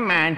Come on.